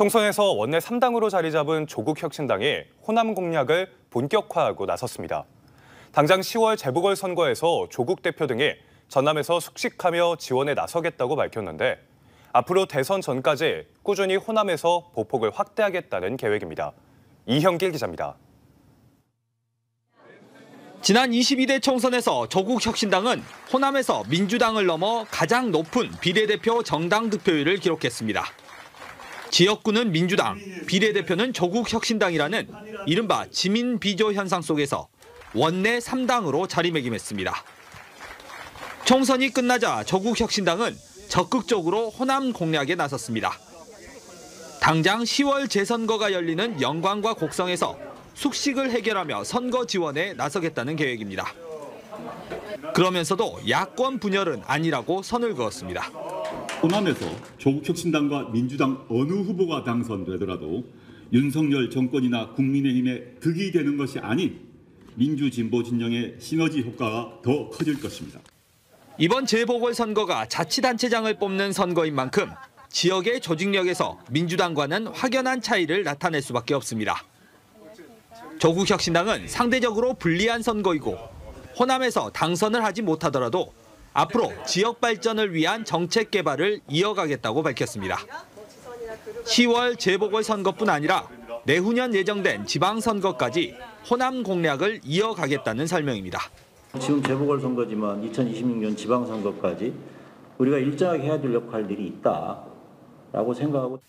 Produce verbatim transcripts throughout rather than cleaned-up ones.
총선에서 원내 삼 당으로 자리 잡은 조국 혁신당이 호남 공략을 본격화하고 나섰습니다. 당장 시월 재보궐선거에서 조국 대표 등이 전남에서 숙식하며 지원에 나서겠다고 밝혔는데 앞으로 대선 전까지 꾸준히 호남에서 보폭을 확대하겠다는 계획입니다. 이형길 기자입니다. 지난 이십이 대 총선에서 조국 혁신당은 호남에서 민주당을 넘어 가장 높은 비례대표 정당 득표율을 기록했습니다. 지역구는 민주당, 비례대표는 조국 혁신당이라는 이른바 지민 비조 현상 속에서 원내 삼 당으로 자리매김했습니다. 총선이 끝나자 조국 혁신당은 적극적으로 호남 공략에 나섰습니다. 당장 시월 재선거가 열리는 영광과 곡성에서 숙식을 해결하며 선거 지원에 나서겠다는 계획입니다. 그러면서도 야권 분열은 아니라고 선을 그었습니다. 호남에서 조국 혁신당과 민주당 어느 후보가 당선되더라도 윤석열 정권이나 국민의힘에 득이 되는 것이 아닌 민주진보 진영의 시너지 효과가 더 커질 것입니다. 이번 재보궐선거가 자치단체장을 뽑는 선거인 만큼 지역의 조직력에서 민주당과는 확연한 차이를 나타낼 수밖에 없습니다. 조국 혁신당은 상대적으로 불리한 선거이고 호남에서 당선을 하지 못하더라도 앞으로 지역 발전을 위한 정책 개발을 이어가겠다고 밝혔습니다. 시월 재보궐선거뿐 아니라 내후년 예정된 지방선거까지 호남 공략을 이어가겠다는 설명입니다. 지금 재보궐선거지만 이천이십육 년 지방선거까지 우리가 일정하게 해야 될 역할들이 있다라고 생각하고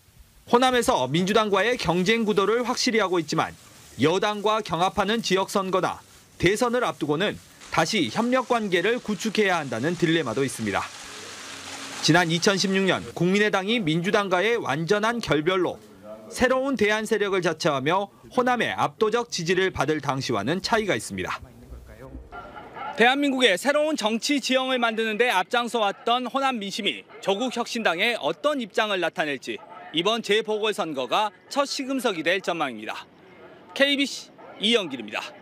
호남에서 민주당과의 경쟁 구도를 확실히 하고 있지만 여당과 경합하는 지역선거나 대선을 앞두고는 다시 협력관계를 구축해야 한다는 딜레마도 있습니다. 지난 이천십육 년 국민의당이 민주당과의 완전한 결별로 새로운 대안 세력을 자처하며 호남의 압도적 지지를 받을 당시와는 차이가 있습니다. 대한민국의 새로운 정치 지형을 만드는 데 앞장서 왔던 호남 민심이 조국 혁신당의 어떤 입장을 나타낼지 이번 재보궐선거가 첫 시금석이 될 전망입니다. 케이비씨 이형길입니다.